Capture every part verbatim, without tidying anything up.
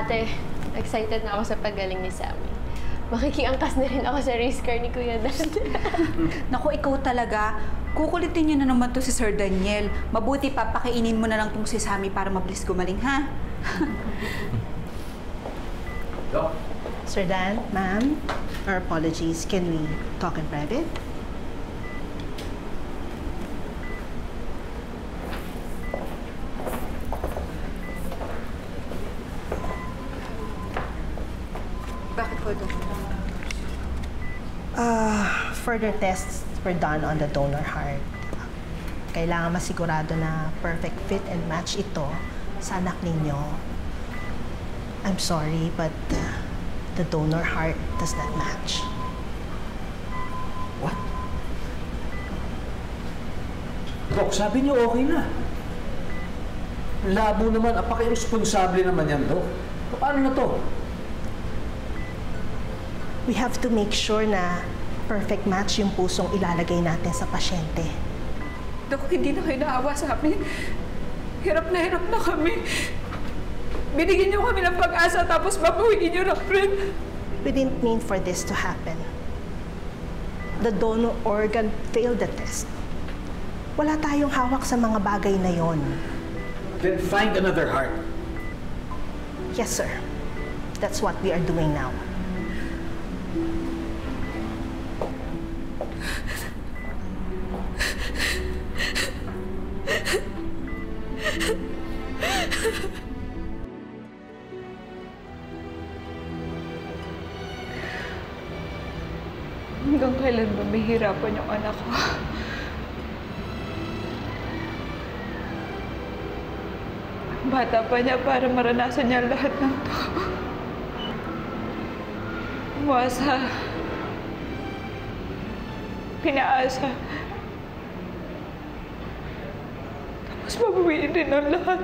Ate, excited na ako sa paggaling ni Sammy. Makikiangkas na rin ako sa race car ni Kuya Dan. Naku, ikaw talaga. Kukulitin niyo na naman to si Sir Daniel. Mabuti pa, pakainin mo na lang itong si Sammy para mabilis gumaling, ha? Doc? Sir Dan, ma'am, our apologies. Can we talk in private? Uh, further tests were done on the donor heart. Kailangan masigurado na perfect fit and match ito sa anak ninyo. I'm sorry, but uh, the donor heart does not match. What? Doc, sabi niyo okay na. Labo naman, apaki-responsable naman yan, Doc. Paano na to? We have to make sure na perfect match yung pusong ilalagay natin sa pasyente. Dok, hindi na kayo naawa sa amin. Hirap na hirap na kami. Binigyan niyo kami ng pag-asa tapos babawiin niyo na friend. We didn't mean for this to happen. The donor organ failed the test. Wala tayong hawak sa mga bagay na yon. Then find another heart. Yes, sir. That's what we are doing now. Hanggang kailan ba mahihirapan yung anak ko? Bata pa niya para maranasan niya lahat ng to. Umasa. Pinaasa. Tapos mabawiin din ang lahat.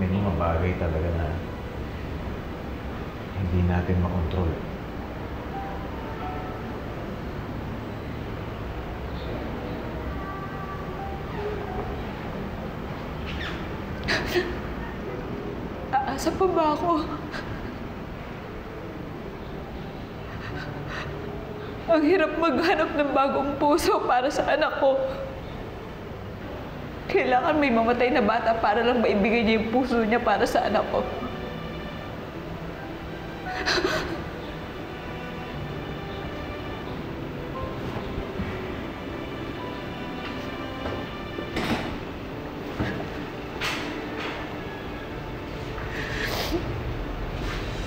May mga bagay talaga na hindi natin makontrol. Aasa pa ba ako? Ang hirap maghanap ng bagong puso para sa anak ko. Kailangan may mamatay na bata para lang maibigay niya yung puso niya para sa anak ko.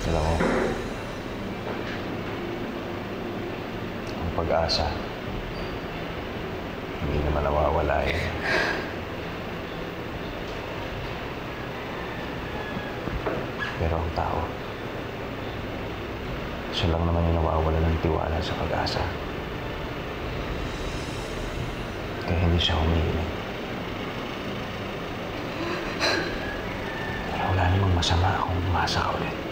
Alam ko, ang pag-asa, hindi naman nawawala eh. Pero ang tao, siya lang naman yung nawawala ng tiwala sa pag-asa. Kaya hindi siya humihiling. Pero wala namang masama kung umasa ka ulit.